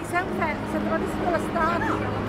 siamo andati sulla strada.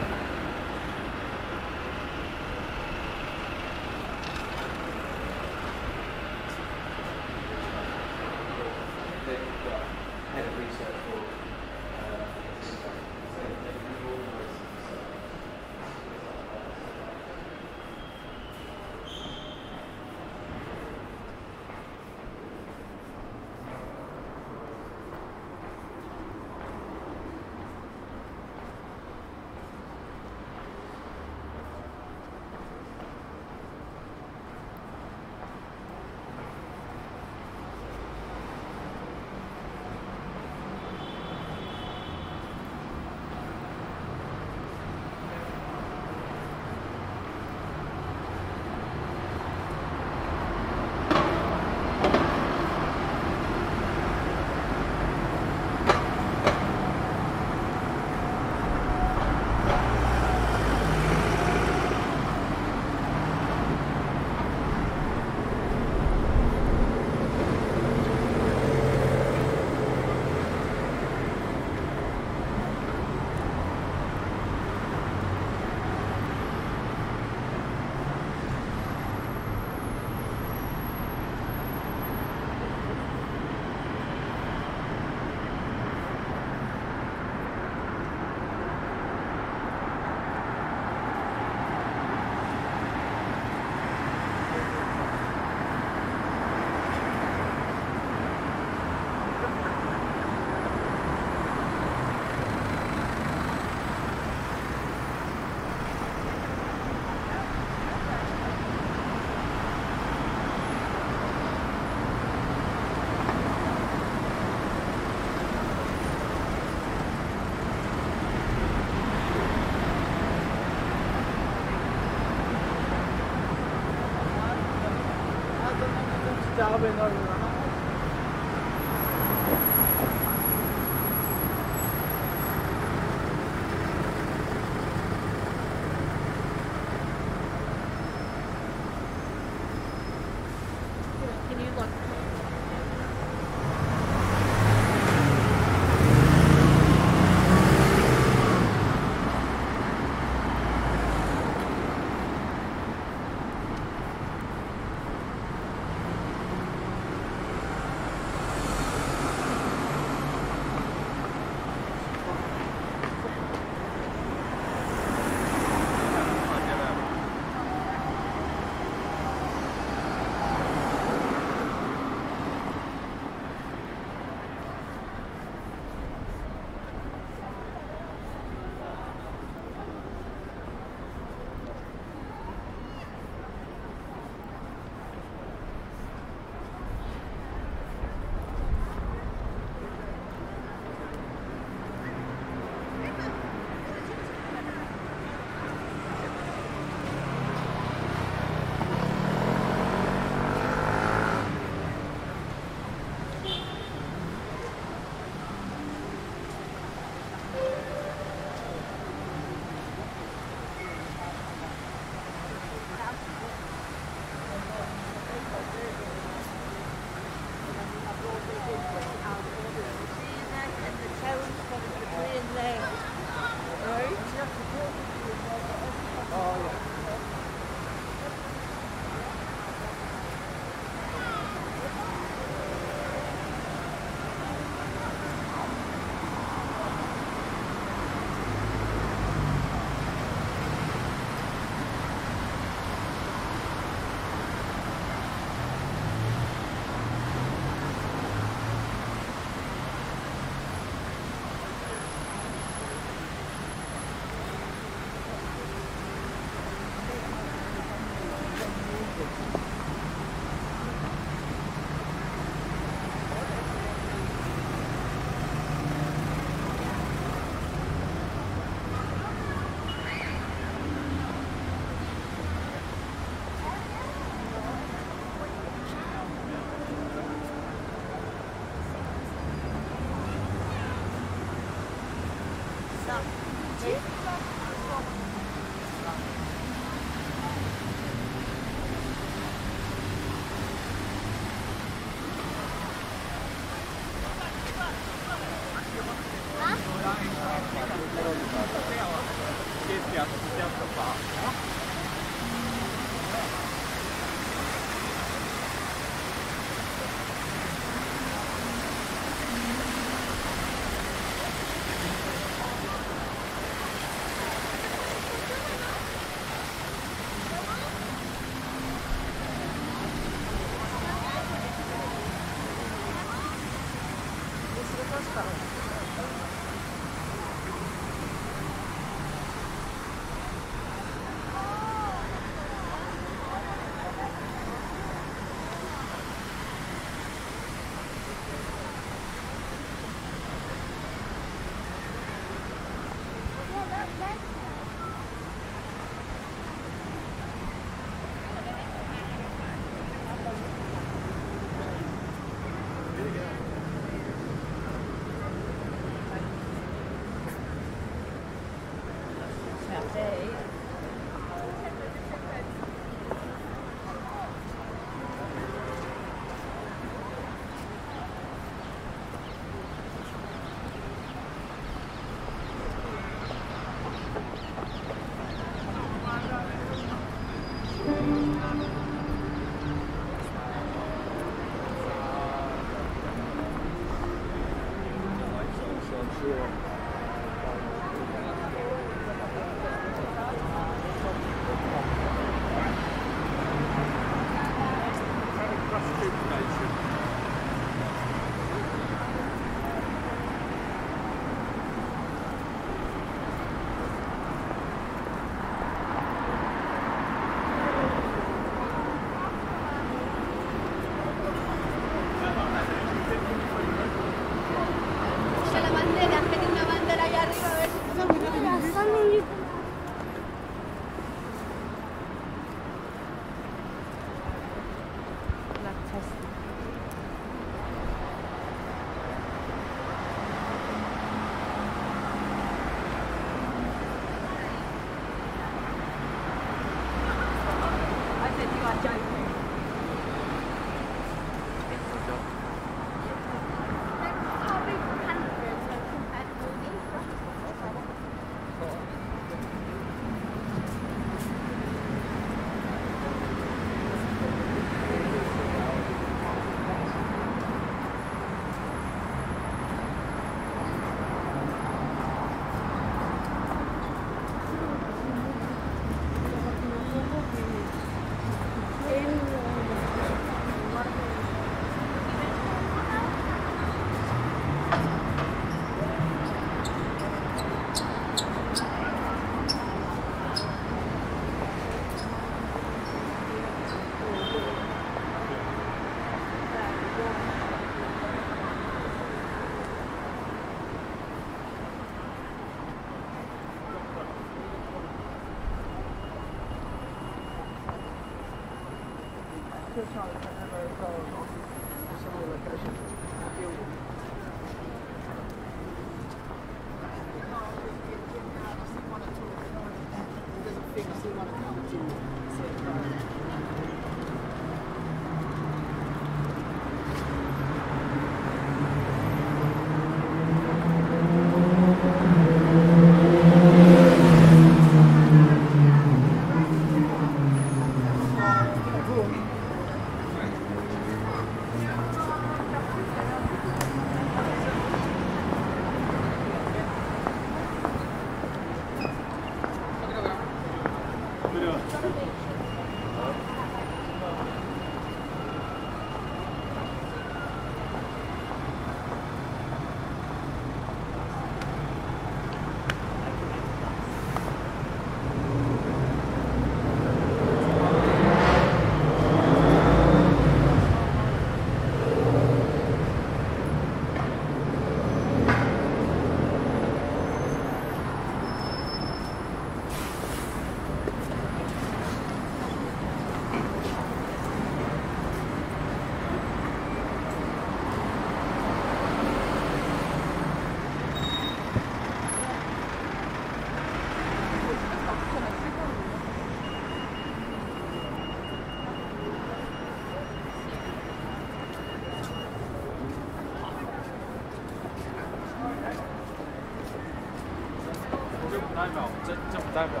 代表。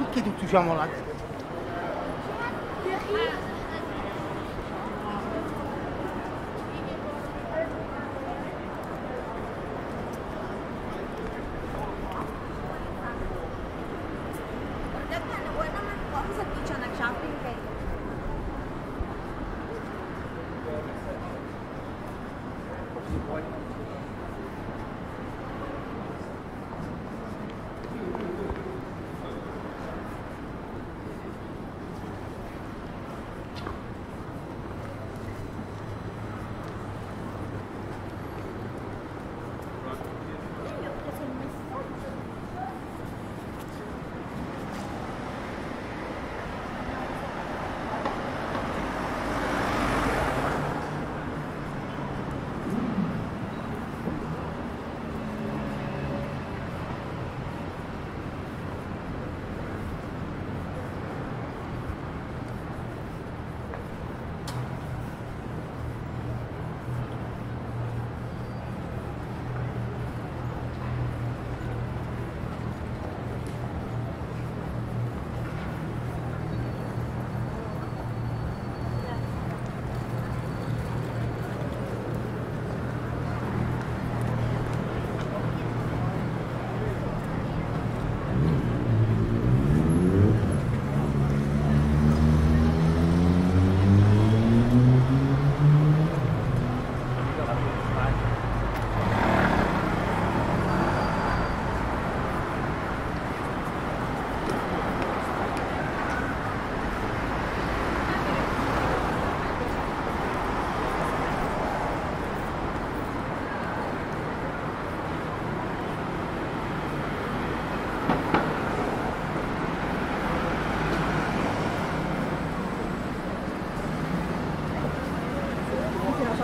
Perché tutti siamo là?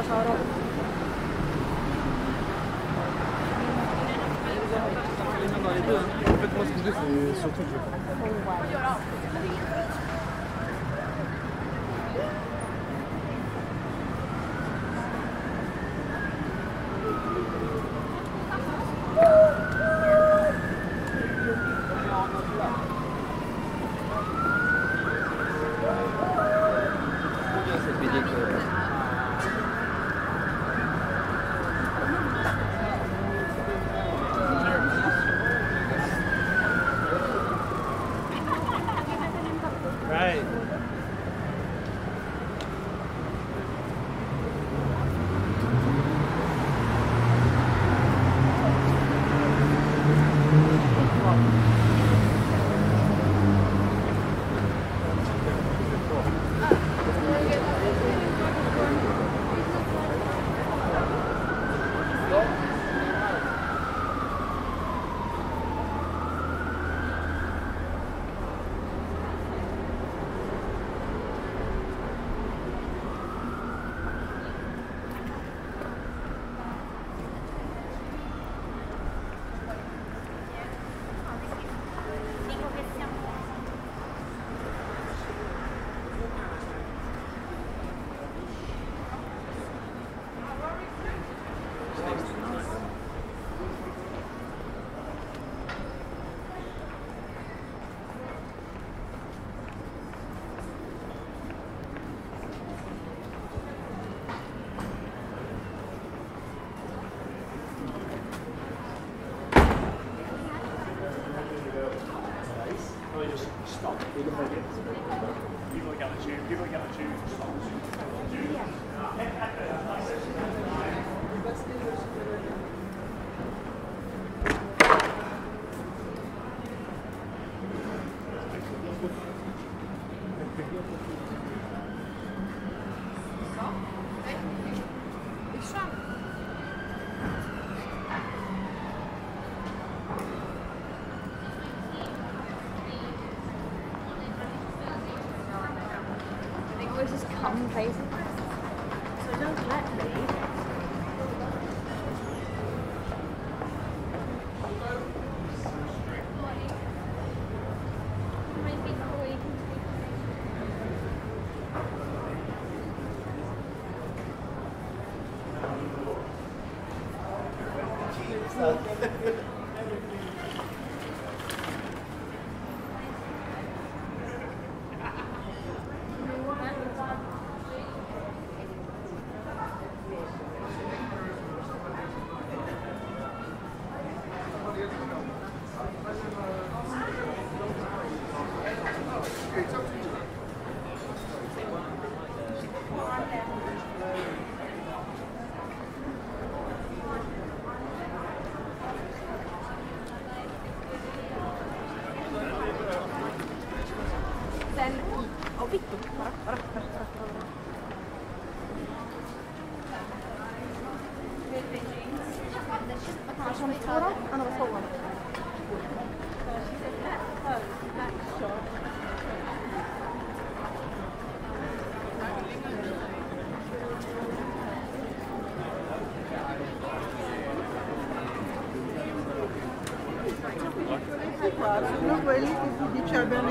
C'est surtout que crazy. So don't let me. Sono quelli che si dice abbiano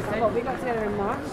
si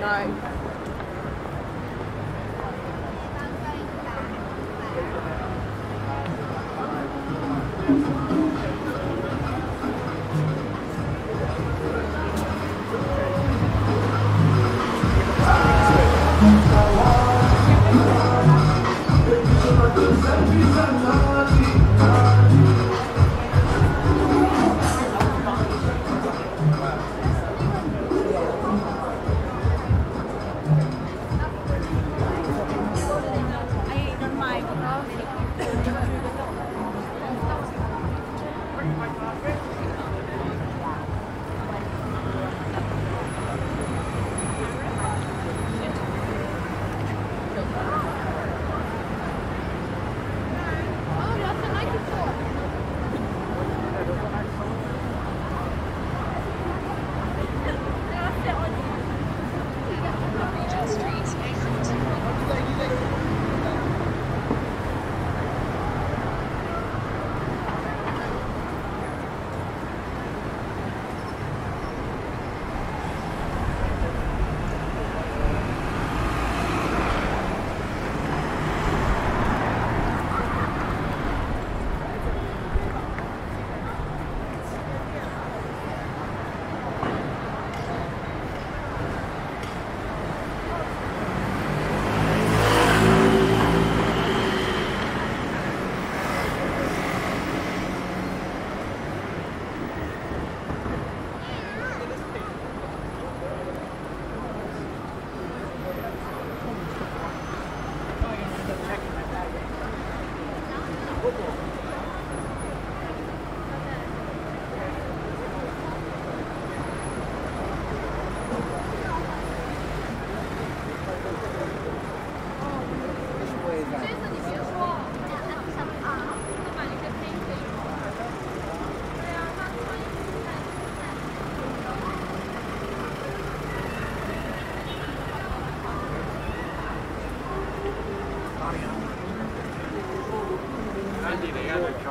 No.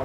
Oh,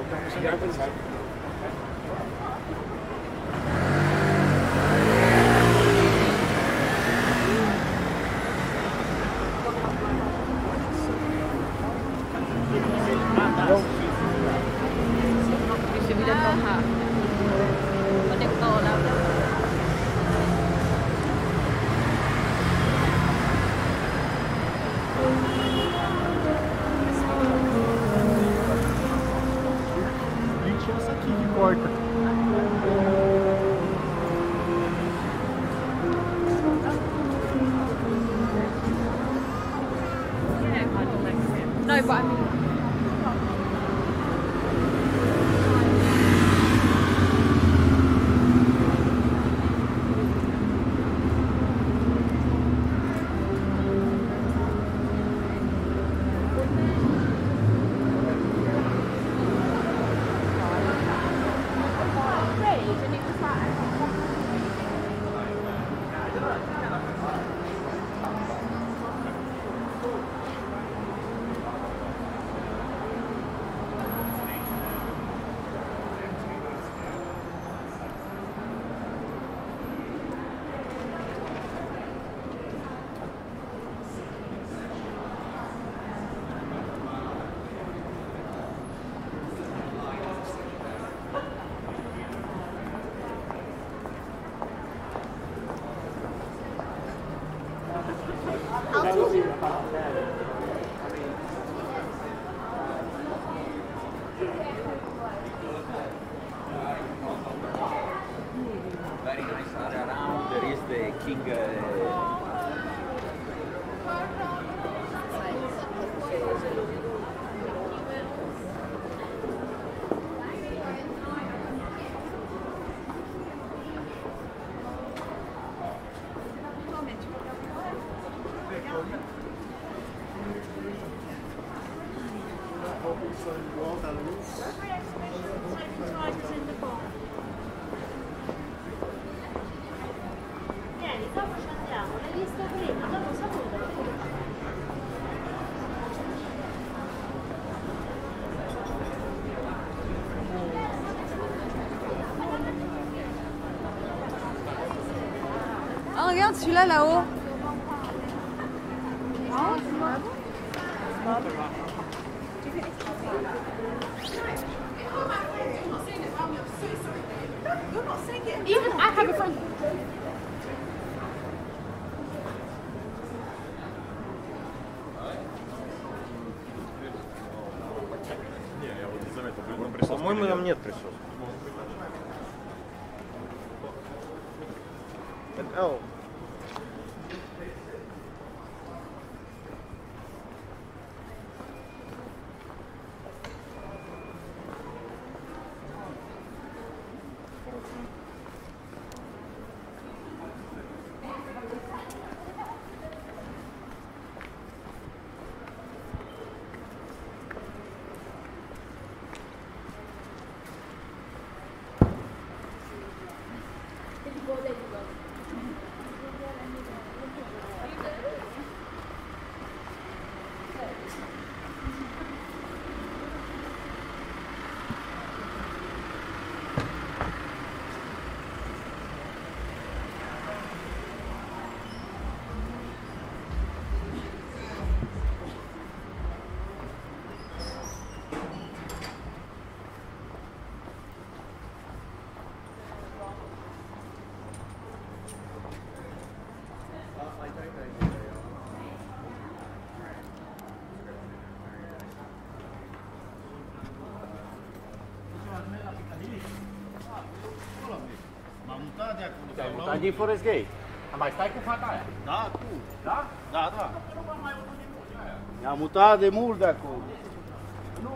regarde celui-là là-haut. По-моему, там нет присоски. Oh. Din Forest Gate. Am mai stai cu fata aia? Da, tu. Da? Da, da. Ne-am mutat de mult de acolo. Nu.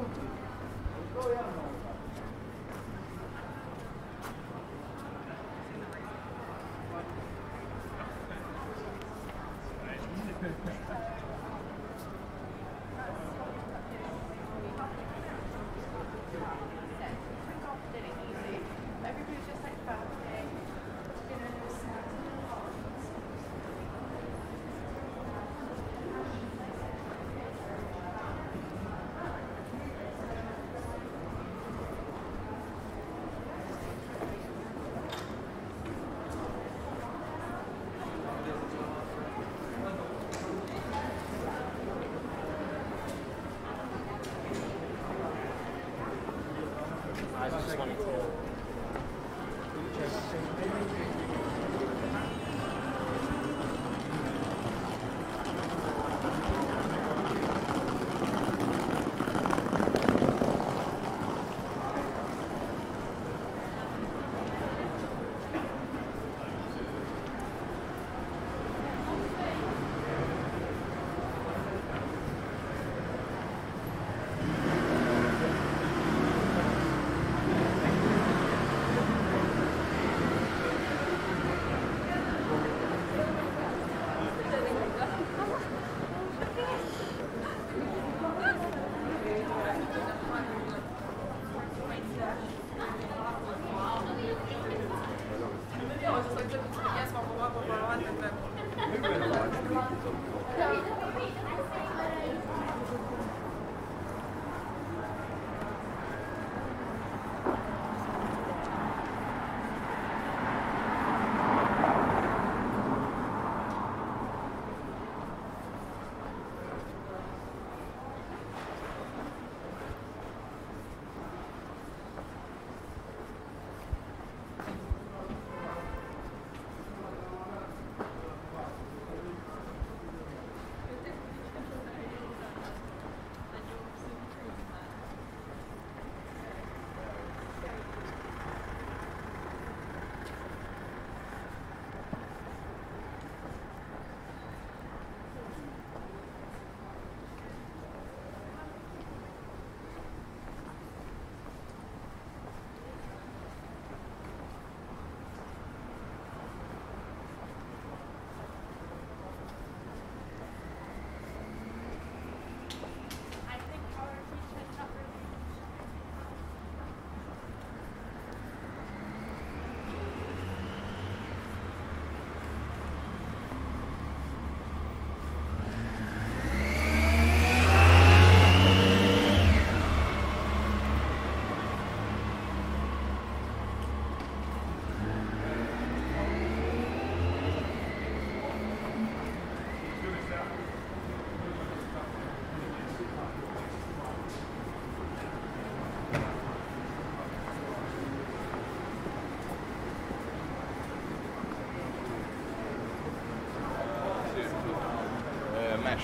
Mesh.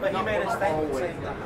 But he made a statement saying that.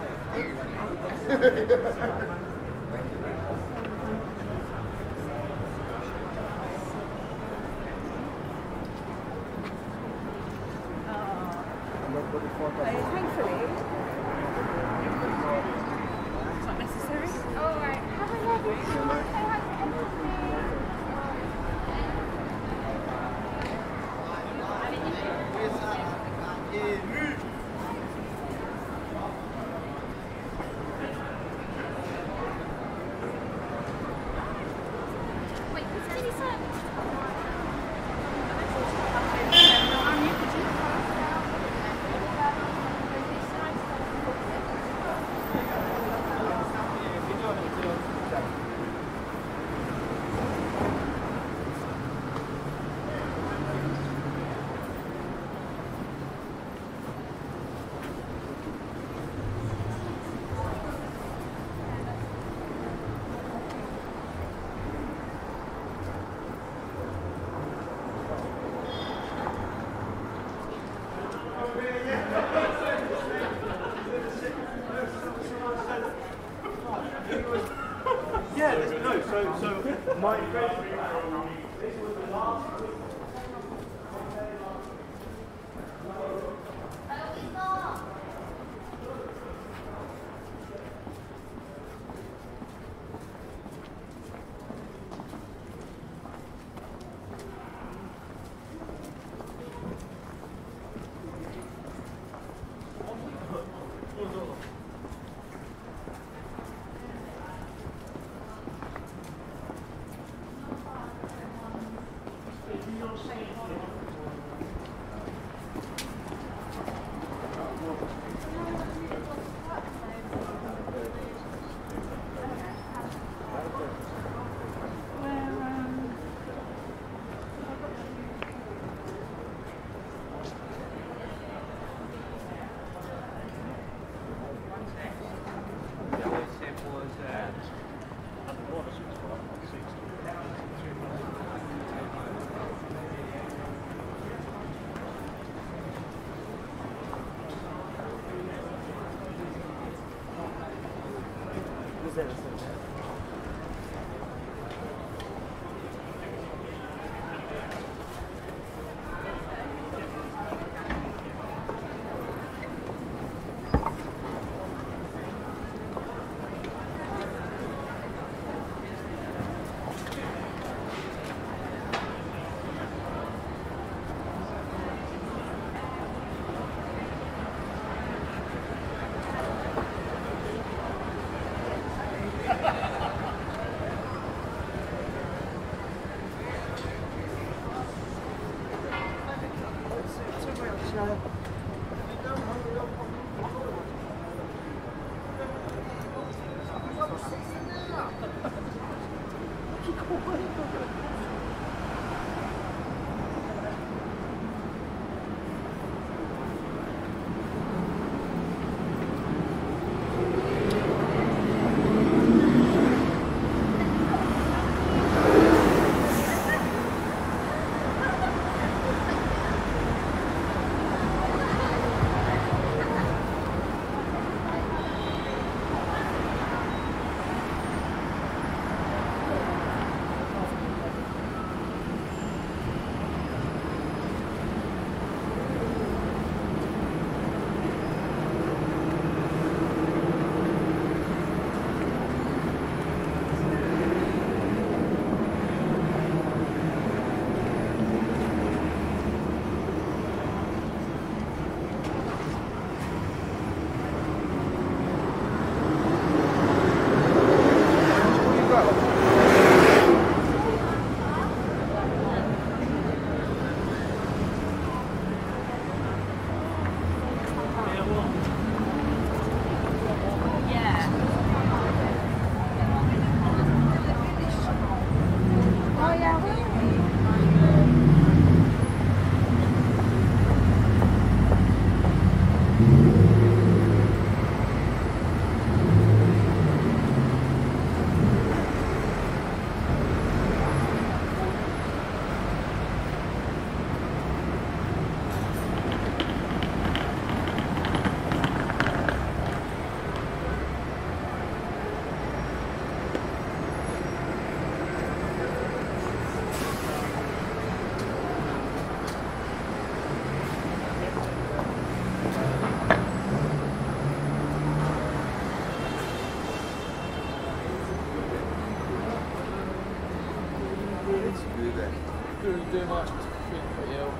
Couldn't do much for you.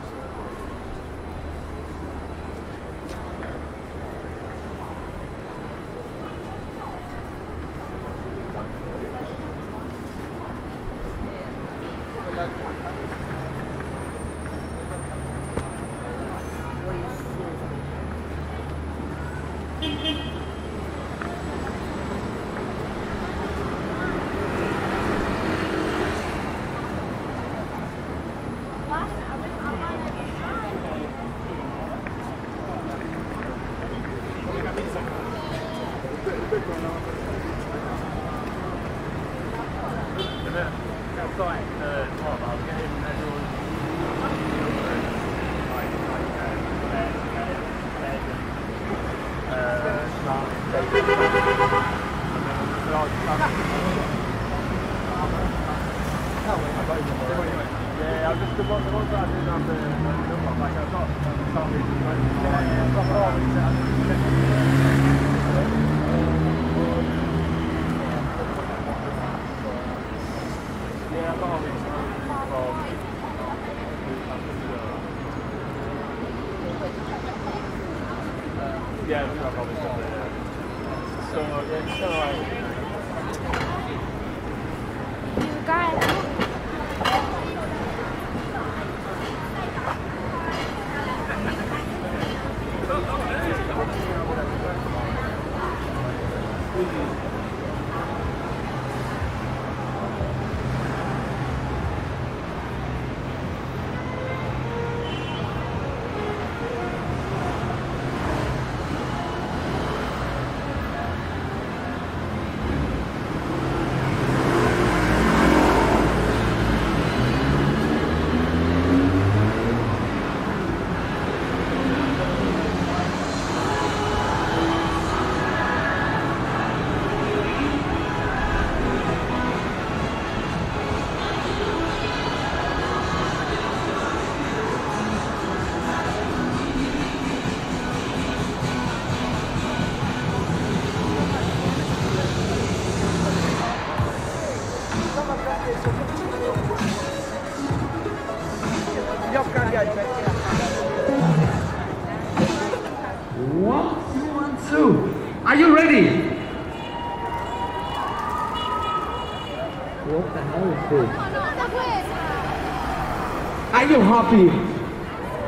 Happy.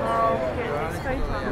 Oh, okay.